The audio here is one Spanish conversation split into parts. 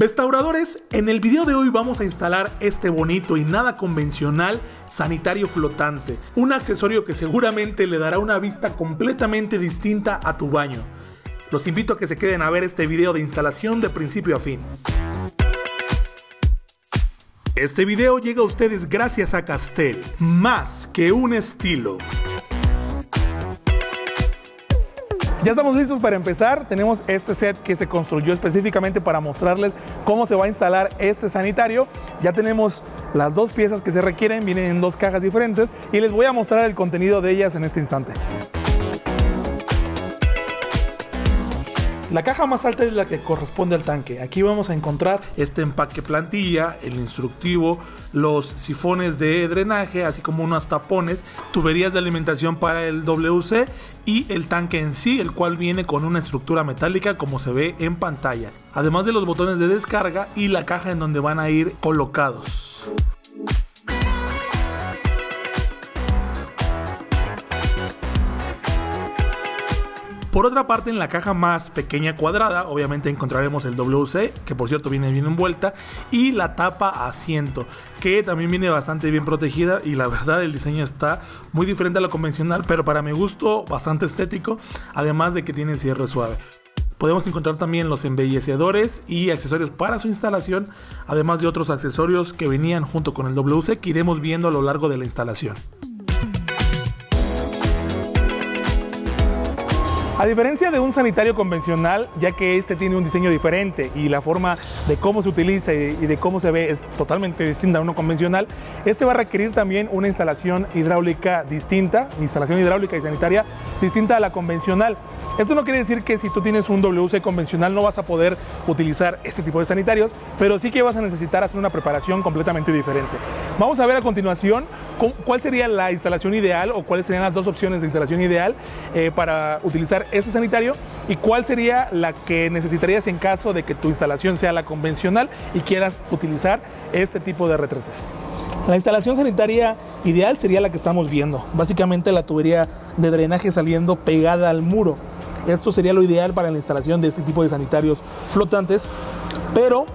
Bestauradores, en el video de hoy vamos a instalar este bonito y nada convencional sanitario flotante, un accesorio que seguramente le dará una vista completamente distinta a tu baño. Los invito a que se queden a ver este video de instalación de principio a fin. Este video llega a ustedes gracias a Castel, más que un estilo. Ya estamos listos para empezar. Tenemos este set que se construyó específicamente para mostrarles cómo se va a instalar este sanitario. Ya tenemos las dos piezas que se requieren, vienen en dos cajas diferentes y les voy a mostrar el contenido de ellas en este instante. La caja más alta es la que corresponde al tanque. Aquí vamos a encontrar este empaque plantilla, el instructivo, los sifones de drenaje, así como unos tapones, tuberías de alimentación para el WC y el tanque en sí, el cual viene con una estructura metálica como se ve en pantalla. Además de los botones de descarga y la caja en donde van a ir colocados. Por otra parte, en la caja más pequeña cuadrada, obviamente encontraremos el WC, que por cierto viene bien envuelta, y la tapa asiento, que también viene bastante bien protegida y la verdad el diseño está muy diferente a lo convencional, pero para mi gusto bastante estético, además de que tiene cierre suave. Podemos encontrar también los embellecedores y accesorios para su instalación, además de otros accesorios que venían junto con el WC que iremos viendo a lo largo de la instalación. A diferencia de un sanitario convencional, ya que este tiene un diseño diferente y la forma de cómo se utiliza y de cómo se ve es totalmente distinta a uno convencional, este va a requerir también una instalación hidráulica distinta, instalación hidráulica y sanitaria distinta a la convencional. Esto no quiere decir que si tú tienes un WC convencional no vas a poder utilizar este tipo de sanitarios, pero sí que vas a necesitar hacer una preparación completamente diferente. Vamos a ver a continuación cuál sería la instalación ideal o cuáles serían las dos opciones de instalación ideal para utilizar este sanitario y cuál sería la que necesitarías en caso de que tu instalación sea la convencional y quieras utilizar este tipo de retretes. La instalación sanitaria ideal sería la que estamos viendo, básicamente la tubería de drenaje saliendo pegada al muro. Esto sería lo ideal para la instalación de este tipo de sanitarios flotantes, pero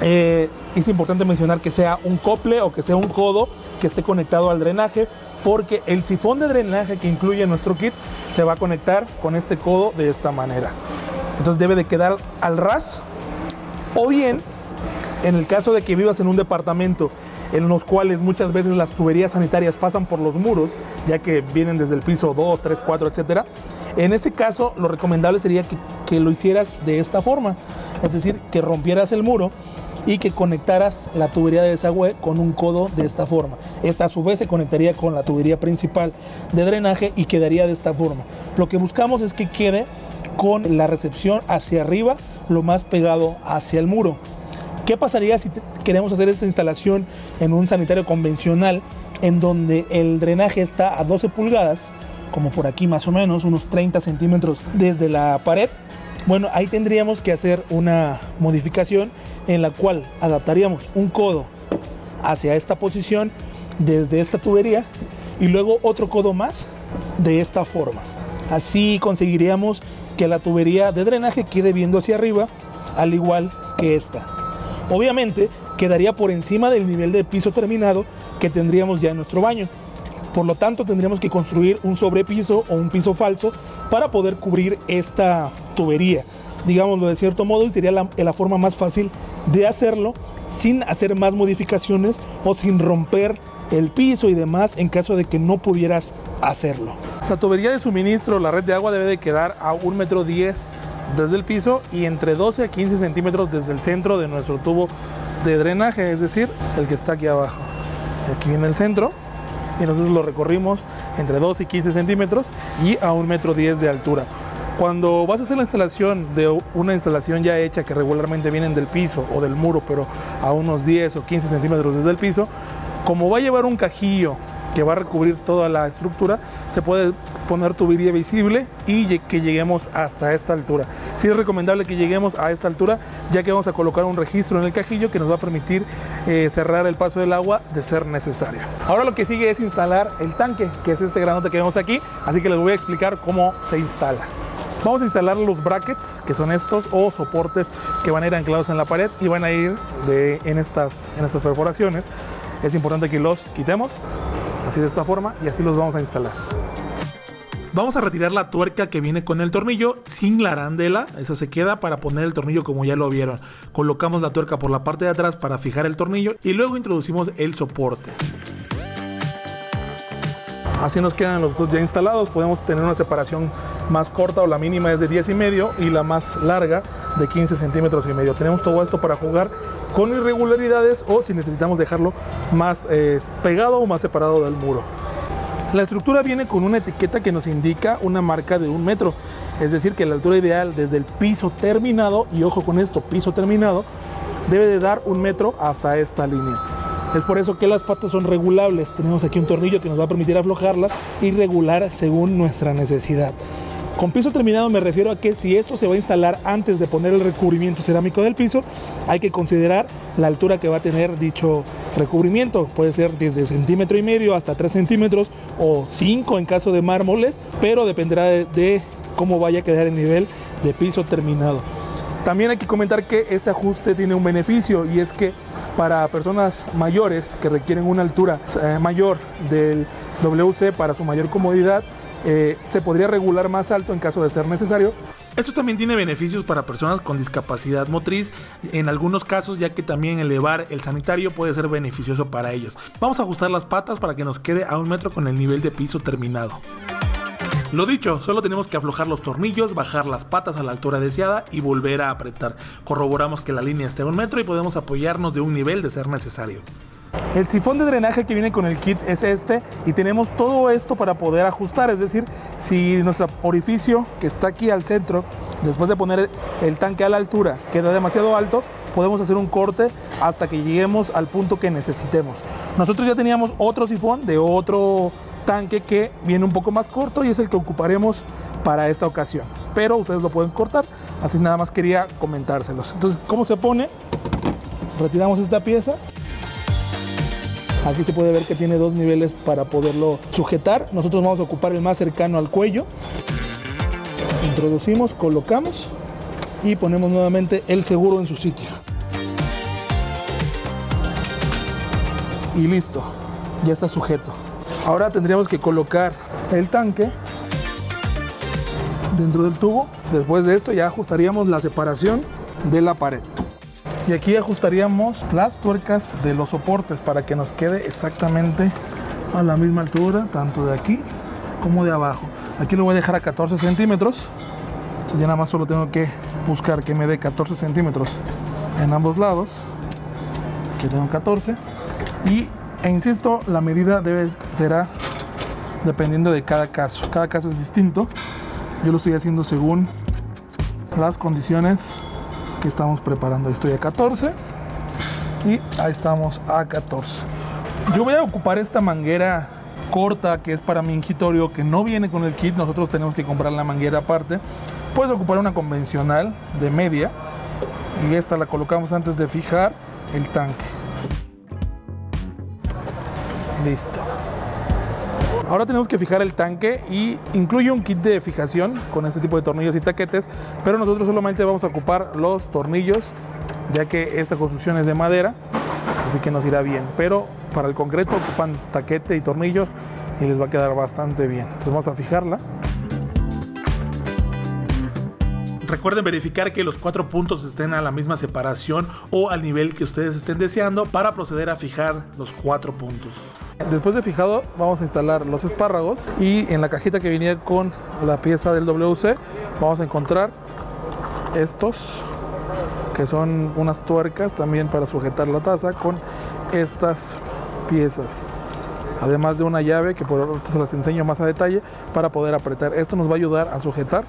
es importante mencionar que sea un cople o que sea un codo que esté conectado al drenaje, porque el sifón de drenaje que incluye nuestro kit se va a conectar con este codo de esta manera. Entonces debe de quedar al ras, o bien en el caso de que vivas en un departamento en los cuales muchas veces las tuberías sanitarias pasan por los muros, ya que vienen desde el piso 2, 3, 4, etc. En ese caso, lo recomendable sería que lo hicieras de esta forma, es decir, que rompieras el muro y que conectaras la tubería de desagüe con un codo de esta forma. Esta a su vez se conectaría con la tubería principal de drenaje y quedaría de esta forma. Lo que buscamos es que quede con la recepción hacia arriba, lo más pegado hacia el muro. ¿Qué pasaría si queremos hacer esta instalación en un sanitario convencional en donde el drenaje está a 12 pulgadas, como por aquí más o menos, unos 30 centímetros desde la pared? Bueno, ahí tendríamos que hacer una modificación en la cual adaptaríamos un codo hacia esta posición desde esta tubería y luego otro codo más de esta forma. Así conseguiríamos que la tubería de drenaje quede viendo hacia arriba, al igual que esta. Obviamente quedaría por encima del nivel de piso terminado que tendríamos ya en nuestro baño. Por lo tanto, tendríamos que construir un sobrepiso o un piso falso para poder cubrir esta tubería, digámoslo de cierto modo, y sería la forma más fácil de hacerlo sin hacer más modificaciones o sin romper el piso y demás en caso de que no pudieras hacerlo. La tubería de suministro, la red de agua, debe de quedar a 1,10 metros desde el piso y entre 12 a 15 centímetros desde el centro de nuestro tubo de drenaje, es decir, el que está aquí abajo. Aquí viene el centro y nosotros lo recorrimos entre 12 y 15 centímetros y a 1,10 metros de altura. Cuando vas a hacer la instalación de una instalación ya hecha, que regularmente vienen del piso o del muro, pero a unos 10 o 15 centímetros desde el piso, como va a llevar un cajillo que va a recubrir toda la estructura, se puede poner tubería visible y que lleguemos hasta esta altura. Sí es recomendable que lleguemos a esta altura, ya que vamos a colocar un registro en el cajillo que nos va a permitir cerrar el paso del agua de ser necesario. Ahora lo que sigue es instalar el tanque, que es este granote que vemos aquí, así que les voy a explicar cómo se instala. Vamos a instalar los brackets, que son estos, o soportes que van a ir anclados en la pared y van a ir en estas perforaciones. Es importante que los quitemos, así de esta forma, y así los vamos a instalar. Vamos a retirar la tuerca que viene con el tornillo sin la arandela, esa se queda, para poner el tornillo como ya lo vieron. Colocamos la tuerca por la parte de atrás para fijar el tornillo y luego introducimos el soporte. Así nos quedan los dos ya instalados. Podemos tener una separación más corta, o la mínima es de 10,5 y la más larga de 15,5 centímetros. Tenemos todo esto para jugar con irregularidades o si necesitamos dejarlo más pegado o más separado del muro. La estructura viene con una etiqueta que nos indica una marca de 1 metro, es decir que la altura ideal desde el piso terminado, y ojo con esto, piso terminado, debe de dar 1 metro hasta esta línea. Es por eso que las patas son regulables. Tenemos aquí un tornillo que nos va a permitir aflojarlas y regular según nuestra necesidad. Con piso terminado me refiero a que si esto se va a instalar antes de poner el recubrimiento cerámico del piso, hay que considerar la altura que va a tener dicho recubrimiento. Puede ser desde 1,5 centímetros hasta 3 centímetros o 5 en caso de mármoles, pero dependerá de cómo vaya a quedar el nivel de piso terminado. También hay que comentar que este ajuste tiene un beneficio, y es que para personas mayores que requieren una altura mayor del WC para su mayor comodidad, se podría regular más alto en caso de ser necesario. Esto también tiene beneficios para personas con discapacidad motriz en algunos casos, ya que también elevar el sanitario puede ser beneficioso para ellos. Vamos a ajustar las patas para que nos quede a 1 metro con el nivel de piso terminado. Lo dicho, solo tenemos que aflojar los tornillos, bajar las patas a la altura deseada y volver a apretar. Corroboramos que la línea esté a 1 metro y podemos apoyarnos de un nivel de ser necesario. El sifón de drenaje que viene con el kit es este, y tenemos todo esto para poder ajustar, es decir, si nuestro orificio que está aquí al centro, después de poner el tanque a la altura, queda demasiado alto, podemos hacer un corte hasta que lleguemos al punto que necesitemos. Nosotros ya teníamos otro sifón de otro tanque que viene un poco más corto y es el que ocuparemos para esta ocasión, pero ustedes lo pueden cortar, así nada más quería comentárselos. Entonces, ¿cómo se pone? Retiramos esta pieza. Aquí se puede ver que tiene 2 niveles para poderlo sujetar. Nosotros vamos a ocupar el más cercano al cuello. Introducimos, colocamos y ponemos nuevamente el seguro en su sitio. Y listo, ya está sujeto. Ahora tendríamos que colocar el tanque dentro del tubo. Después de esto ya ajustaríamos la separación de la pared. Y aquí ajustaríamos las tuercas de los soportes para que nos quede exactamente a la misma altura, tanto de aquí como de abajo. Aquí lo voy a dejar a 14 centímetros. Entonces ya nada más solo tengo que buscar que me dé 14 centímetros en ambos lados. Aquí tengo 14. Y, insisto, la medida será dependiendo de cada caso. Cada caso es distinto. Yo lo estoy haciendo según las condiciones que estamos preparando. Estoy a 14 y ahí estamos a 14. Yo voy a ocupar esta manguera corta que es para mi mingitorio, que no viene con el kit. Nosotros tenemos que comprar la manguera aparte. Puedes ocupar una convencional de media, y esta la colocamos antes de fijar el tanque. Listo. Ahora tenemos que fijar el tanque, y incluye un kit de fijación con este tipo de tornillos y taquetes, pero nosotros solamente vamos a ocupar los tornillos, ya que esta construcción es de madera, así que nos irá bien. Pero para el concreto ocupan taquete y tornillos y les va a quedar bastante bien. Entonces vamos a fijarla. Recuerden verificar que los 4 puntos estén a la misma separación o al nivel que ustedes estén deseando para proceder a fijar los 4 puntos. Después de fijado, vamos a instalar los espárragos, y en la cajita que venía con la pieza del WC vamos a encontrar estos, que son unas tuercas también para sujetar la taza con estas piezas. Además de una llave que por ahora se las enseño más a detalle para poder apretar. Esto nos va a ayudar a sujetar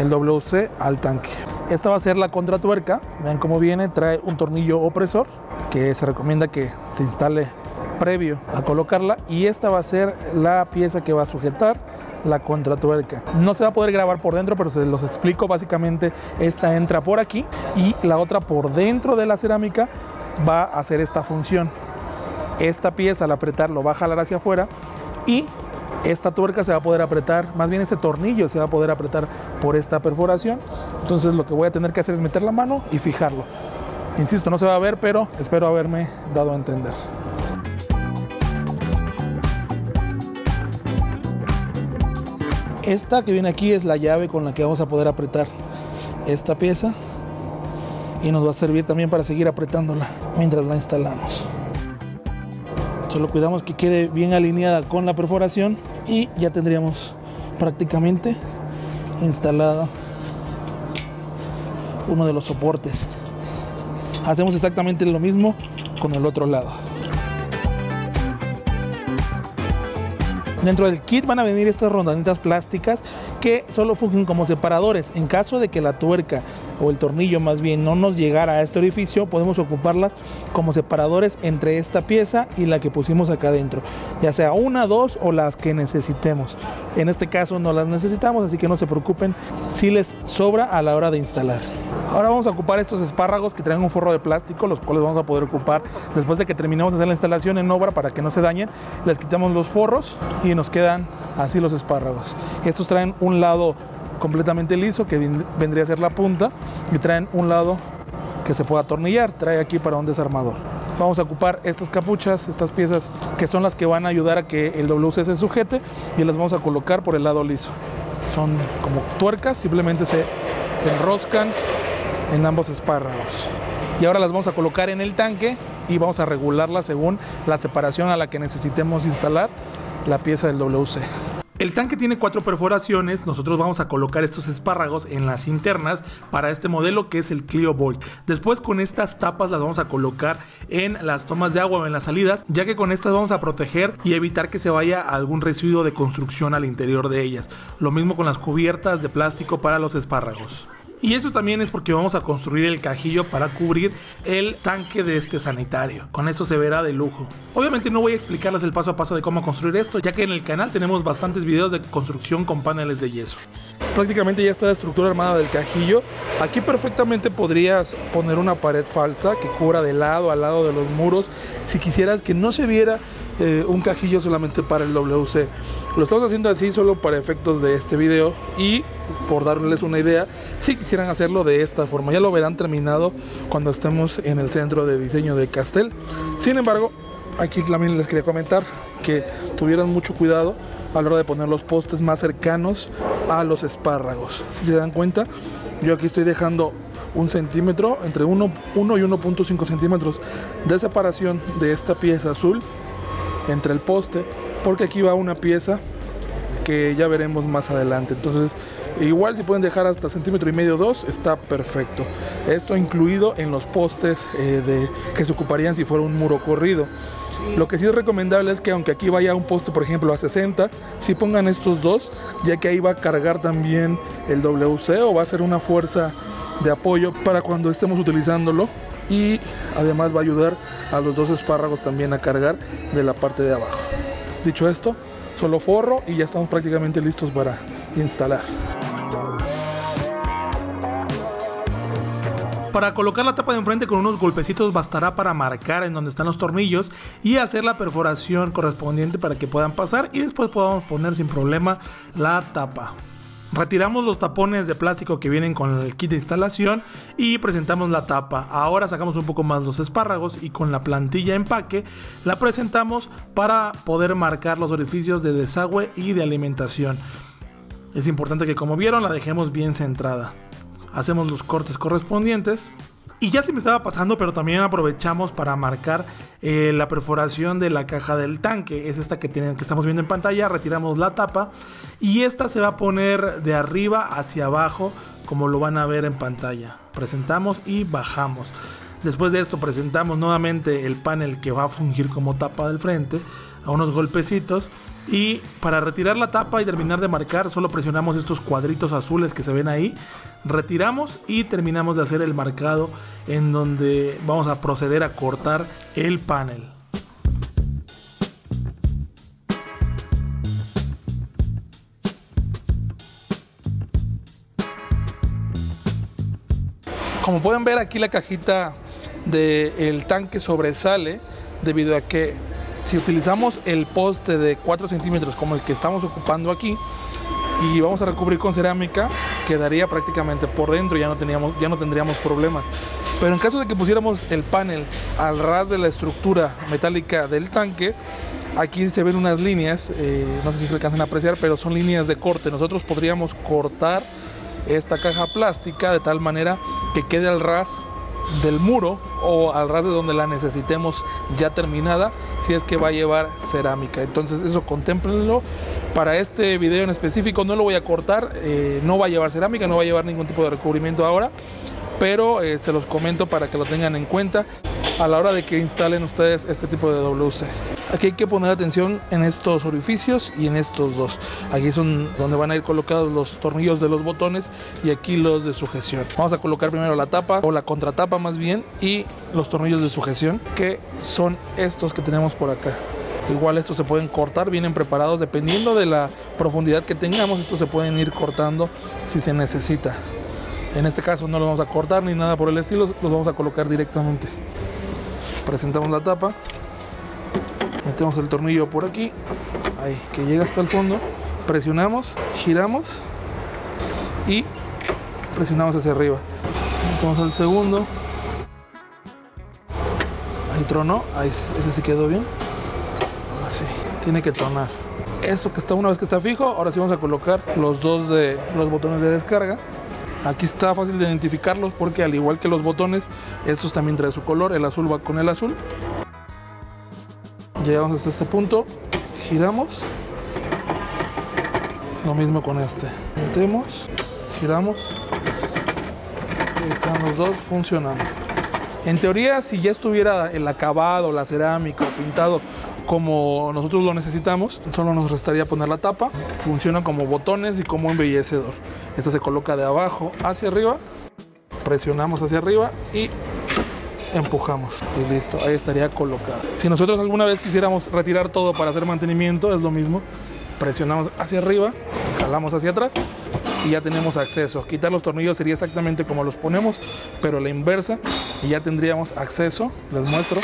el WC al tanque. Esta va a ser la contratuerca. Vean cómo viene, trae un tornillo opresor que se recomienda que se instale previo a colocarla, y esta va a ser la pieza que va a sujetar la contratuerca. No se va a poder grabar por dentro, pero se los explico. Básicamente esta entra por aquí y la otra por dentro de la cerámica va a hacer esta función. Esta pieza al apretarlo va a jalar hacia afuera y esta tuerca se va a poder apretar, más bien este tornillo se va a poder apretar por esta perforación. Entonces lo que voy a tener que hacer es meter la mano y fijarlo. Insisto, no se va a ver, pero espero haberme dado a entender. Esta que viene aquí es la llave con la que vamos a poder apretar esta pieza y nos va a servir también para seguir apretándola mientras la instalamos. Solo cuidamos que quede bien alineada con la perforación y ya tendríamos prácticamente instalado uno de los soportes. Hacemos exactamente lo mismo con el otro lado. Dentro del kit van a venir estas rondanitas plásticas que solo fungen como separadores. En caso de que la tuerca o el tornillo más bien no nos llegara a este orificio, podemos ocuparlas como separadores entre esta pieza y la que pusimos acá adentro, ya sea una, dos o las que necesitemos. En este caso no las necesitamos, así que no se preocupen si les sobra a la hora de instalar. Ahora vamos a ocupar estos espárragos que traen un forro de plástico, los cuales vamos a poder ocupar después de que terminemos de hacer la instalación en obra para que no se dañen. Les quitamos los forros y nos quedan así los espárragos. Estos traen un lado completamente liso, que vendría a ser la punta, y traen un lado que se pueda atornillar, trae aquí para un desarmador. Vamos a ocupar estas capuchas, estas piezas que son las que van a ayudar a que el WC se sujete, y las vamos a colocar por el lado liso. Son como tuercas, simplemente se enroscan en ambos espárragos. Y ahora las vamos a colocar en el tanque y vamos a regularla según la separación a la que necesitemos instalar la pieza del WC. El tanque tiene 4 perforaciones. Nosotros vamos a colocar estos espárragos en las internas para este modelo, que es el Clio Bold. Después, con estas tapas las vamos a colocar en las tomas de agua o en las salidas, ya que con estas vamos a proteger y evitar que se vaya algún residuo de construcción al interior de ellas. Lo mismo con las cubiertas de plástico para los espárragos. Y eso también es porque vamos a construir el cajillo para cubrir el tanque de este sanitario. Con esto se verá de lujo. Obviamente no voy a explicarles el paso a paso de cómo construir esto, ya que en el canal tenemos bastantes videos de construcción con paneles de yeso. Prácticamente ya está la estructura armada del cajillo. Aquí perfectamente podrías poner una pared falsa que cubra de lado a lado de los muros, si quisieras que no se viera un cajillo solamente para el WC. Lo estamos haciendo así solo para efectos de este video y por darles una idea si quisieran hacerlo de esta forma. Ya lo verán terminado cuando estemos en el centro de diseño de Castel. Sin embargo, aquí también les quería comentar que tuvieran mucho cuidado a la hora de poner los postes más cercanos a los espárragos. Si se dan cuenta, yo aquí estoy dejando un centímetro, entre 1 y 1.5 centímetros de separación de esta pieza azul entre el poste, porque aquí va una pieza que ya veremos más adelante. Entonces igual si pueden dejar hasta 1,5 centímetros, 2 está perfecto. Esto incluido en los postes que se ocuparían si fuera un muro corrido. Lo que sí es recomendable es que aunque aquí vaya un poste, por ejemplo, a 60, sí pongan estos dos, ya que ahí va a cargar también el WC o va a ser una fuerza de apoyo para cuando estemos utilizándolo, y además va a ayudar a los dos espárragos también a cargar de la parte de abajo. Dicho esto, solo forro y ya estamos prácticamente listos para instalar. Para colocar la tapa de enfrente con unos golpecitos bastará para marcar en donde están los tornillos y hacer la perforación correspondiente para que puedan pasar, y después podamos poner sin problema la tapa. Retiramos los tapones de plástico que vienen con el kit de instalación y presentamos la tapa. Ahora sacamos un poco más los espárragos y con la plantilla empaque la presentamos para poder marcar los orificios de desagüe y de alimentación. Es importante que, como vieron, la dejemos bien centrada. Hacemos los cortes correspondientes. Y ya se me estaba pasando, pero también aprovechamos para marcar la perforación de la caja del tanque. Es esta que estamos viendo en pantalla. Retiramos la tapa y esta se va a poner de arriba hacia abajo, como lo van a ver en pantalla. Presentamos y bajamos. Después de esto presentamos nuevamente el panel que va a fungir como tapa del frente, a unos golpecitos. Y para retirar la tapa y terminar de marcar, solo presionamos estos cuadritos azules que se ven ahí. Retiramos y terminamos de hacer el marcado en donde vamos a proceder a cortar el panel. Como pueden ver, aquí la cajita del tanque sobresale debido a que si utilizamos el poste de 4 centímetros como el que estamos ocupando aquí y vamos a recubrir con cerámica, quedaría prácticamente por dentro, ya no tendríamos problemas. Pero en caso de que pusiéramos el panel al ras de la estructura metálica del tanque, aquí se ven unas líneas, no sé si se alcanzan a apreciar, pero son líneas de corte. Nosotros podríamos cortar esta caja plástica de tal manera que quede al ras del muro o al ras de donde la necesitemos ya terminada, si es que va a llevar cerámica. Entonces eso contémplenlo. Para este video en específico no lo voy a cortar, no va a llevar cerámica, no va a llevar ningún tipo de recubrimiento ahora, pero se los comento para que lo tengan en cuenta a la hora de que instalen ustedes este tipo de WC. Aquí hay que poner atención en estos orificios y en estos dos. Aquí son donde van a ir colocados los tornillos de los botones y aquí los de sujeción. Vamos a colocar primero la tapa o la contratapa más bien y los tornillos de sujeción, que son estos que tenemos por acá. Igual estos se pueden cortar, vienen preparados, dependiendo de la profundidad que tengamos, estos se pueden ir cortando si se necesita. En este caso no los vamos a cortar ni nada por el estilo, los vamos a colocar directamente. Presentamos la tapa, metemos el tornillo por aquí, ahí, que llega hasta el fondo, presionamos, giramos y presionamos hacia arriba. Metemos el segundo, ahí tronó, ahí ese sí quedó bien, ahora sí, tiene que tronar. Eso que está, una vez que está fijo, ahora sí vamos a colocar los dos de los botones de descarga. Aquí está fácil de identificarlos porque al igual que los botones, estos también traen su color, el azul va con el azul. Llegamos hasta este punto, giramos, lo mismo con este, metemos, giramos, ahí están los dos funcionando. En teoría, si ya estuviera el acabado, la cerámica o pintado como nosotros lo necesitamos, solo nos restaría poner la tapa. Funciona como botones y como embellecedor. Esto se coloca de abajo hacia arriba, presionamos hacia arriba y empujamos y listo, ahí estaría colocado. Si nosotros alguna vez quisiéramos retirar todo para hacer mantenimiento, es lo mismo, presionamos hacia arriba, jalamos hacia atrás y ya tenemos acceso. Quitar los tornillos sería exactamente como los ponemos, pero la inversa, y ya tendríamos acceso. Les muestro.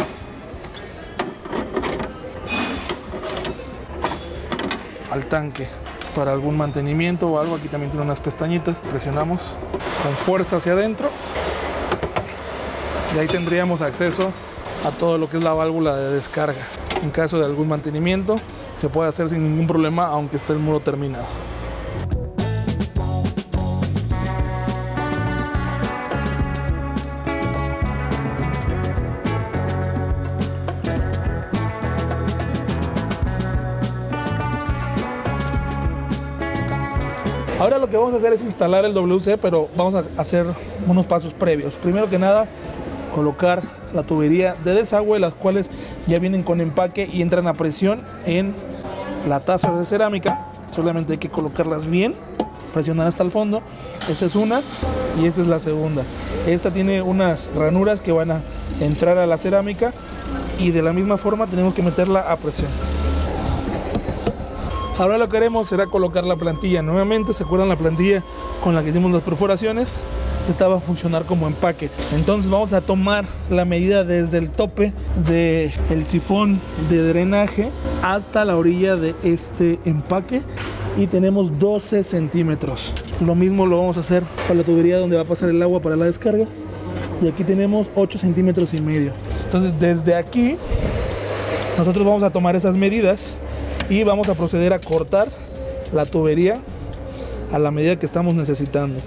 Al tanque para algún mantenimiento o algo, aquí también tiene unas pestañitas, presionamos con fuerza hacia adentro y ahí tendríamos acceso a todo lo que es la válvula de descarga. En caso de algún mantenimiento se puede hacer sin ningún problema aunque esté el muro terminado. Ahora lo que vamos a hacer es instalar el WC, pero vamos a hacer unos pasos previos. Primero que nada, colocar la tubería de desagüe, las cuales ya vienen con empaque y entran a presión en la taza de cerámica. Solamente hay que colocarlas bien, presionar hasta el fondo. Esta es una y esta es la segunda. Esta tiene unas ranuras que van a entrar a la cerámica y de la misma forma tenemos que meterla a presión. Ahora lo que haremos será colocar la plantilla nuevamente. ¿Se acuerdan la plantilla con la que hicimos las perforaciones? Esta va a funcionar como empaque. Entonces vamos a tomar la medida desde el tope del sifón de drenaje hasta la orilla de este empaque y tenemos 12 centímetros. Lo mismo lo vamos a hacer para la tubería donde va a pasar el agua para la descarga y aquí tenemos 8,5 centímetros. Entonces desde aquí nosotros vamos a tomar esas medidas y vamos a proceder a cortar la tubería a la medida que estamos necesitando.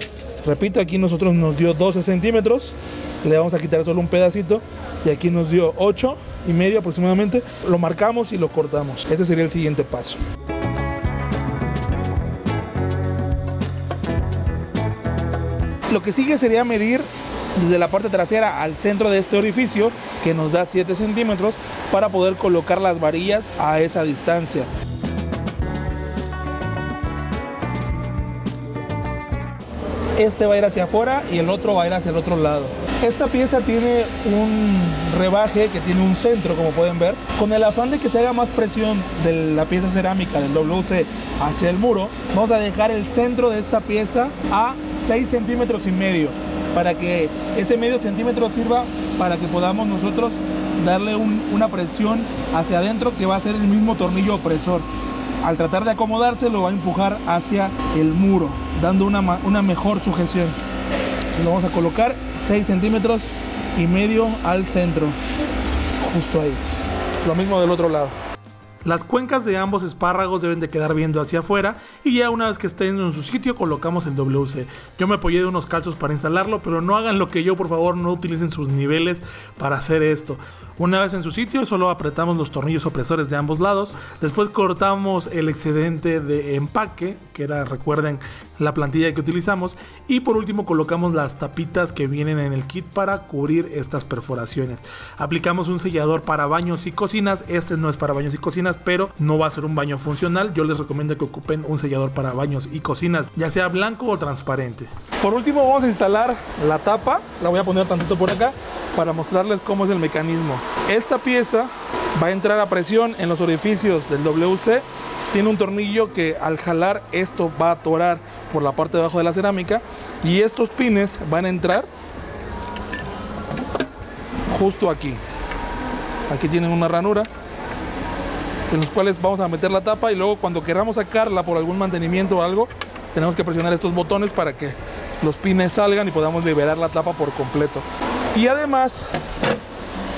Repito, aquí nosotros nos dio 12 centímetros, le vamos a quitar solo un pedacito y aquí nos dio 8,5 aproximadamente, lo marcamos y lo cortamos. Ese sería el siguiente paso. Lo que sigue sería medir desde la parte trasera al centro de este orificio, que nos da 7 centímetros, para poder colocar las varillas a esa distancia. Este va a ir hacia afuera y el otro va a ir hacia el otro lado. Esta pieza tiene un rebaje que tiene un centro, como pueden ver. Con el afán de que se haga más presión de la pieza cerámica del WC hacia el muro, vamos a dejar el centro de esta pieza a 6,5 centímetros. Para que este medio centímetro sirva para que podamos nosotros darle una presión hacia adentro que va a ser el mismo tornillo opresor. Al tratar de acomodarse lo va a empujar hacia el muro, dando una mejor sujeción. Lo vamos a colocar 6,5 centímetros al centro, justo ahí. Lo mismo del otro lado. Las cuencas de ambos espárragos deben de quedar viendo hacia afuera y ya una vez que estén en su sitio colocamos el WC. Yo me apoyé de unos calzos para instalarlo, pero no hagan lo que yo, por favor, no utilicen sus niveles para hacer esto. Una vez en su sitio solo apretamos los tornillos opresores de ambos lados, después cortamos el excedente de empaque, que era, recuerden, la plantilla que utilizamos, y por último colocamos las tapitas que vienen en el kit para cubrir estas perforaciones. Aplicamos un sellador para baños y cocinas. Este no es para baños y cocinas, pero no va a ser un baño funcional. Yo les recomiendo que ocupen un sellador para baños y cocinas, ya sea blanco o transparente. Por último vamos a instalar la tapa. La voy a poner tantito por acá para mostrarles cómo es el mecanismo. Esta pieza va a entrar a presión en los orificios del WC. Tiene un tornillo que al jalar esto va a atorar por la parte de abajo de la cerámica, y estos pines van a entrar justo aquí. Aquí tienen una ranura en los cuales vamos a meter la tapa, y luego cuando queramos sacarla por algún mantenimiento o algo, tenemos que presionar estos botones para que los pines salgan y podamos liberar la tapa por completo. Y además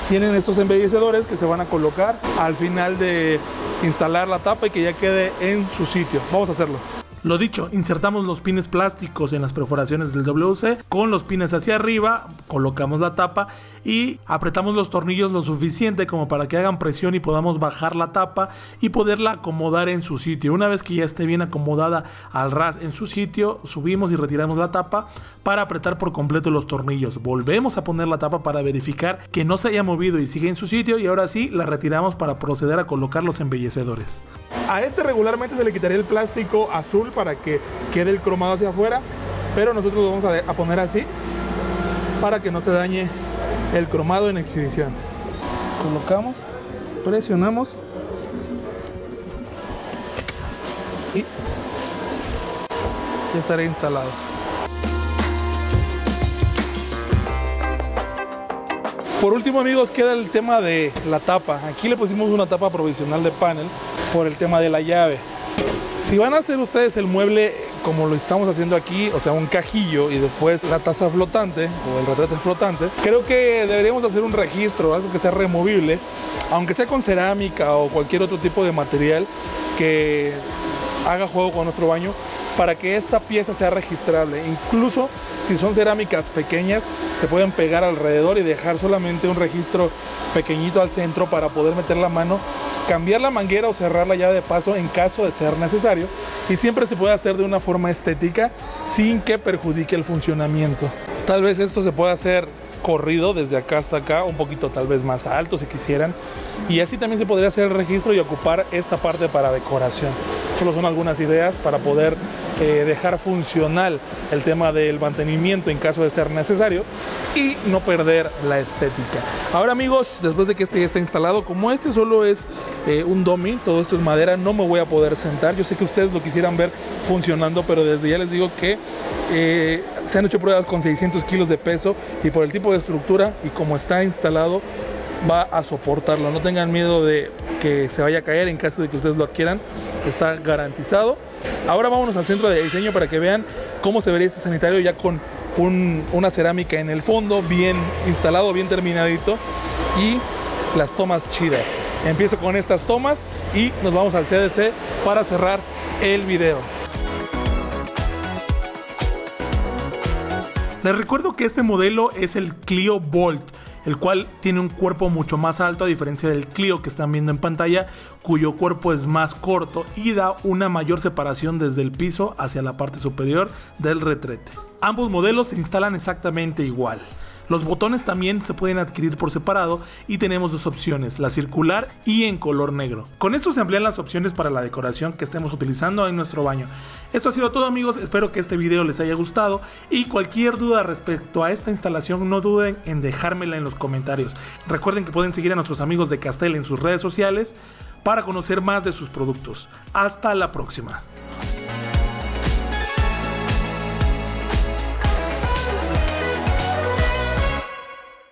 tienen estos embellecedores que se van a colocar al final de instalar la tapa y que ya quede en su sitio. Vamos a hacerlo. Lo dicho, insertamos los pines plásticos en las perforaciones del WC, con los pines hacia arriba colocamos la tapa y apretamos los tornillos lo suficiente como para que hagan presión y podamos bajar la tapa y poderla acomodar en su sitio. Una vez que ya esté bien acomodada al ras en su sitio, subimos y retiramos la tapa para apretar por completo los tornillos. Volvemos a poner la tapa para verificar que no se haya movido y sigue en su sitio, y ahora sí la retiramos para proceder a colocar los embellecedores. A este regularmente se le quitaría el plástico azul para que quede el cromado hacia afuera, pero nosotros lo vamos a poner así para que no se dañe el cromado en exhibición. Colocamos, presionamos y ya estará instalado. Por último, amigos, queda el tema de la tapa. Aquí le pusimos una tapa provisional de panel por el tema de la llave. Si van a hacer ustedes el mueble como lo estamos haciendo aquí, o sea, un cajillo y después la taza flotante o el retrete flotante, creo que deberíamos hacer un registro, algo que sea removible, aunque sea con cerámica o cualquier otro tipo de material que haga juego con nuestro baño, para que esta pieza sea registrable. Incluso si son cerámicas pequeñas, se pueden pegar alrededor y dejar solamente un registro pequeñito al centro para poder meter la mano, cambiar la manguera o cerrar la llave de paso en caso de ser necesario, y siempre se puede hacer de una forma estética sin que perjudique el funcionamiento. Tal vez esto se pueda hacer corrido desde acá hasta acá, un poquito tal vez más alto si quisieran, y así también se podría hacer el registro y ocupar esta parte para decoración. Solo son algunas ideas para poder dejar funcional el tema del mantenimiento en caso de ser necesario y no perder la estética. Ahora, amigos, después de que este ya está instalado, como este solo es un dummy, todo esto es madera, no me voy a poder sentar. Yo sé que ustedes lo quisieran ver funcionando, pero desde ya les digo que se han hecho pruebas con 600 kilos de peso, y por el tipo de estructura y como está instalado va a soportarlo. No tengan miedo de que se vaya a caer en caso de que ustedes lo adquieran. Está garantizado. Ahora vámonos al centro de diseño para que vean cómo se vería este sanitario ya con una cerámica en el fondo, bien instalado, bien terminadito, y las tomas chidas. Empiezo con estas tomas y nos vamos al CDC para cerrar el video. Les recuerdo que este modelo es el Clio Bold, el cual tiene un cuerpo mucho más alto a diferencia del Clio que están viendo en pantalla, cuyo cuerpo es más corto y da una mayor separación desde el piso hacia la parte superior del retrete. Ambos modelos se instalan exactamente igual. Los botones también se pueden adquirir por separado y tenemos dos opciones, la circular y en color negro. Con esto se amplían las opciones para la decoración que estemos utilizando en nuestro baño. Esto ha sido todo, amigos, espero que este video les haya gustado, y cualquier duda respecto a esta instalación no duden en dejármela en los comentarios. Recuerden que pueden seguir a nuestros amigos de Castel en sus redes sociales para conocer más de sus productos. Hasta la próxima.